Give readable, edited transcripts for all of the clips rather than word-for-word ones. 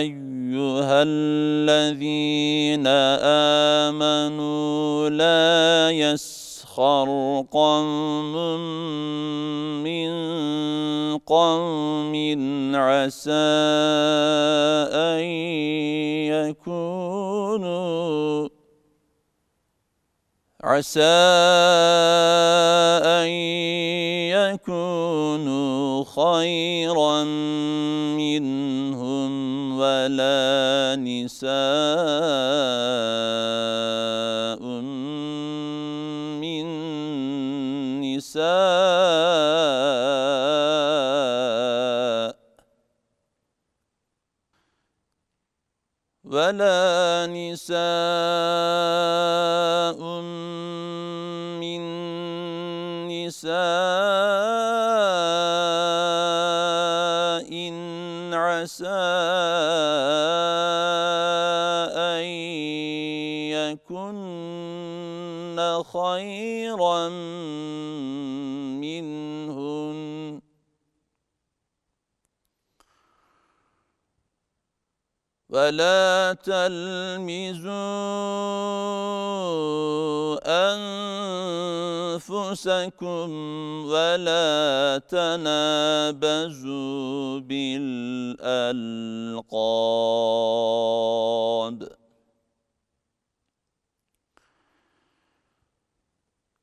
أيها الذين آمنوا لا يسخر قوم من قوم عسى أن يكونوا خيرا منهم ولا نساء من نساء إن عسى أن يكن خيرا منهن ولا تلمزوا أنفسكم ولا تنابزوا بالألقاب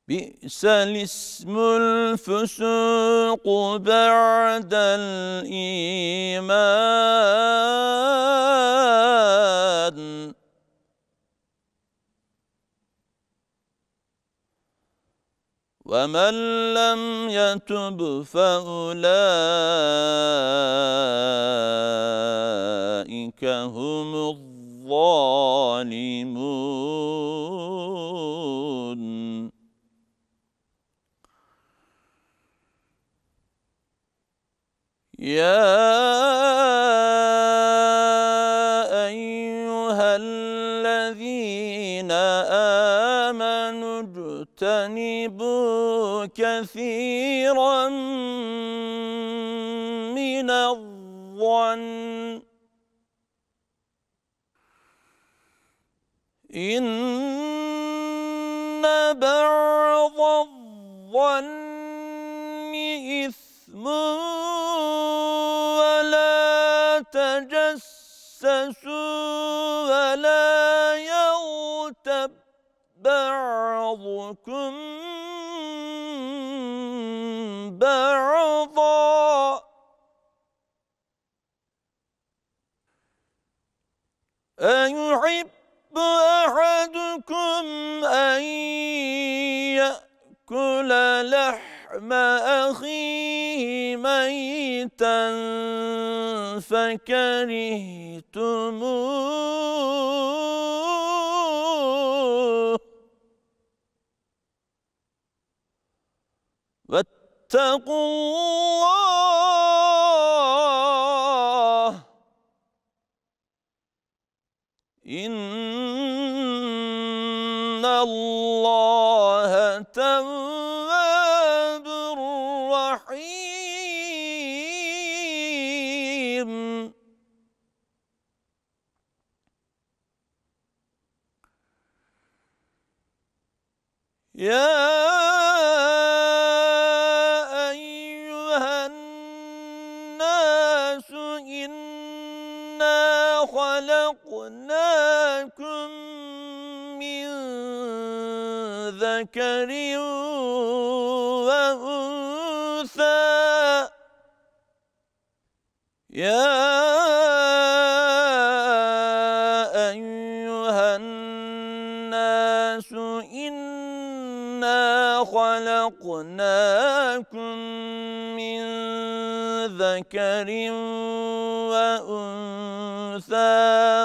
بئس الاسم الفسوق بعد الإيمان ومن لم يتب فأولئك هم الظالمون يا أيها الذين آمنوا اجتنبوا كثيرا من الظن إن بعض الظن إثم ولا تجسسوا ولا يغتب بعضكم بعضا أيحب أحدكم أن يأكل لحم أخيه ميتا فكرهتموه واتقوا الله إن الله تواب رحيم يا أيها الناس إنا خلقناكم من ذكر وأنثى يا أيها الناس إنا خلقناكم من ذكر وأنثى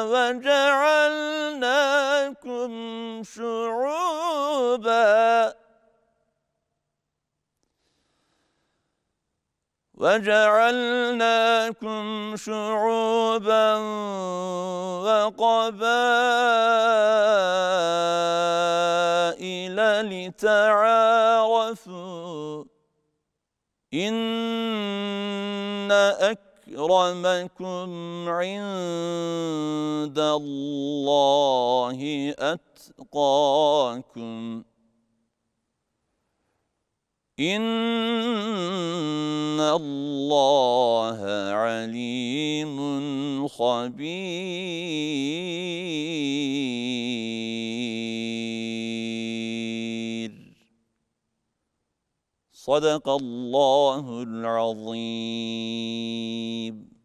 وجعلناكم شعوبا عقبا وجعلناكم شعوبا وقبائل لتعارفوا إن أكرمكم عند الله أتقاكم إن الله عليم خبير. صدق الله العظيم.